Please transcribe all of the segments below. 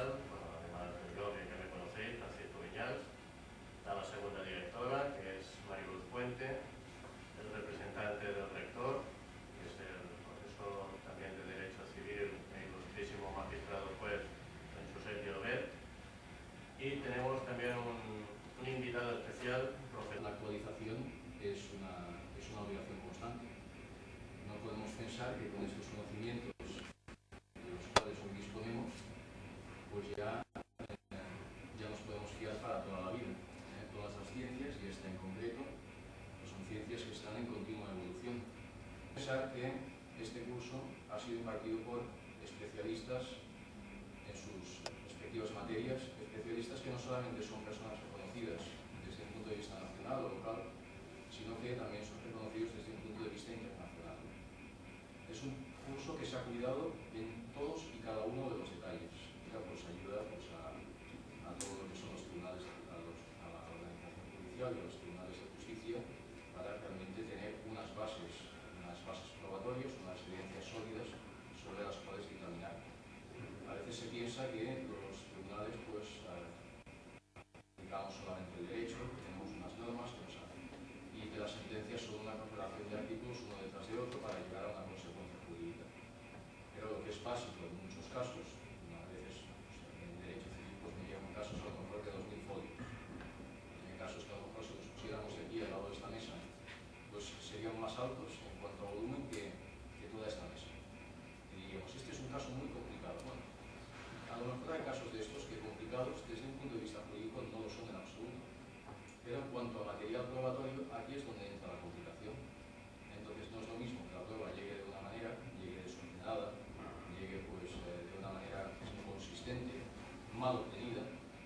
Viñals, además de Gloria, que reconocéis, Francisco Viñals, a la segunda directora, que es Mariluz Puente, el representante del rector, que es el profesor también de Derecho Civil e ilustrísimo magistrado juez don Josep Llobet, y tenemos también un invitado especial, profesor. La actualización es una obligación constante. No podemos pensar que con estos conocimientos de los cuales hoy disponemos, pues ya nos podemos guiar para toda la vida. Todas las ciencias, y esta en concreto, pues son ciencias que están en continua evolución. Pensar que este curso ha sido impartido por especialistas en sus respectivas materias, especialistas que no solamente son personas reconocidas desde un punto de vista nacional o local, sino que también son reconocidos desde un punto de vista internacional. Es un curso que se ha cuidado en todos y cada uno de los detalles. Pues ayuda pues, a todo lo que son los tribunales, a la organización judicial y a los tribunales de justicia, para realmente tener unas bases probatorias, unas evidencias sólidas sobre las cuales dictaminar. A veces se piensa que los tribunales pues aplicamos solamente el derecho, que tenemos unas normas que nos hacen, y que las sentencias son una correlación de artículos uno detrás de otro para llegar a una consecuencia jurídica. Pero lo que es básico en muchos casos, a veces pues, en derecho civil pues me llegan casos a lo mejor de 2000 folios, en casos que a lo mejor si los pusiéramos aquí al lado de esta mesa, pues serían más altos en cuanto a volumen que toda esta mesa. Y diríamos, este es un caso muy complicado. Bueno, a lo mejor hay casos de estos que complicados desde un punto de vista jurídico no lo son en absoluto. Pero en cuanto a material probatorio, aquí es donde entra la complicación. Entonces no es lo mismo que la prueba llegue de una manera, llegue desordenada, llegue pues, de una manera inconsistente, mal obtenida,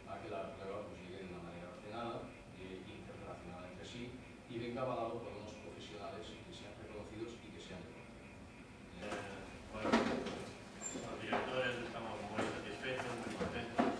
a que la prueba pues, llegue de una manera ordenada, interrelacionada entre sí, y venga avalado por unos profesionales que sean reconocidos y que sean reconocidos. Bueno, los directores estamos muy satisfechos, muy contentos.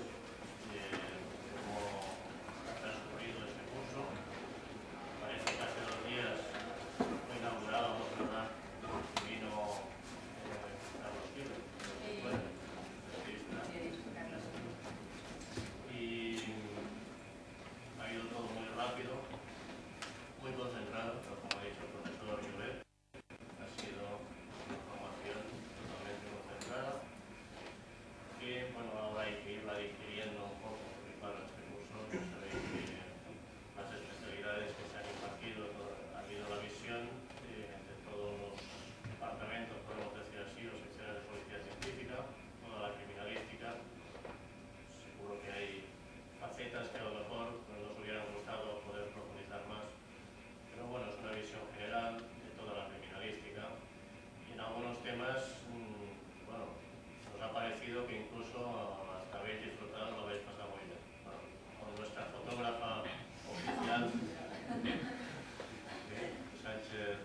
Fotógrafa oficial, Sánchez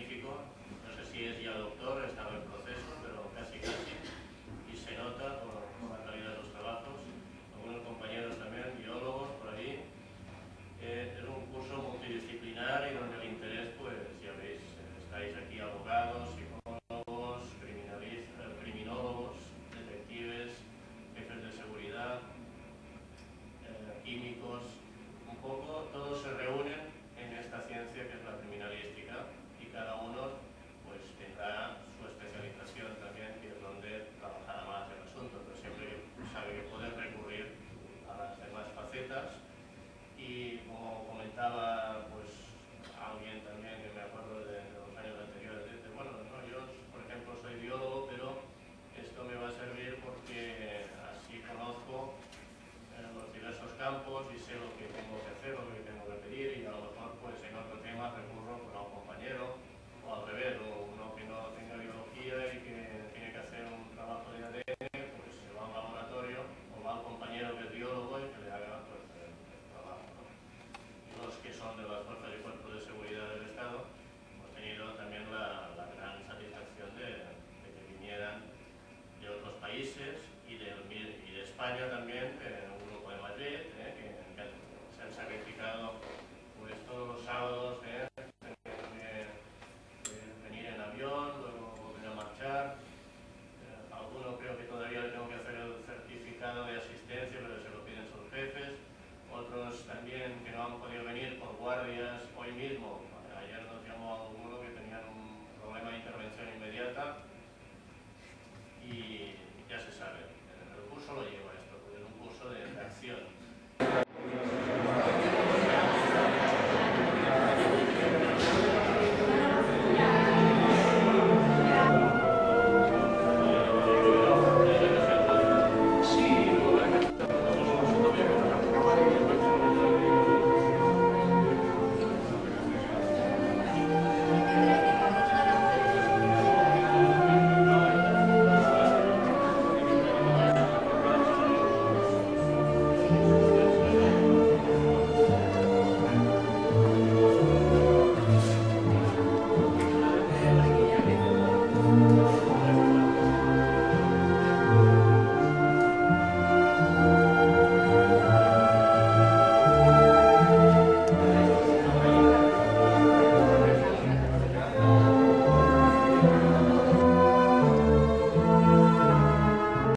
científico, no sé si es ya doctor, estaba en proceso, pero casi casi, y se nota por la calidad de los trabajos, algunos compañeros también, biólogos por ahí. Es un curso multidisciplinar y donde el interés, pues ya veis, estáis aquí abogados, psicólogos, criminólogos, detectives, jefes de seguridad, químicos, un poco todos se reúnen en esta ciencia que es la criminalística y cada uno pues tendrá su especialización también, que es donde trabajará más el asunto, pero siempre sabe que poder recurrir a las demás facetas. Y como comentaba pues alguien también que me acuerdo de los años anteriores, dice, bueno, no, yo por ejemplo soy biólogo, pero esto me va a servir porque así conozco los diversos campos y sé lo que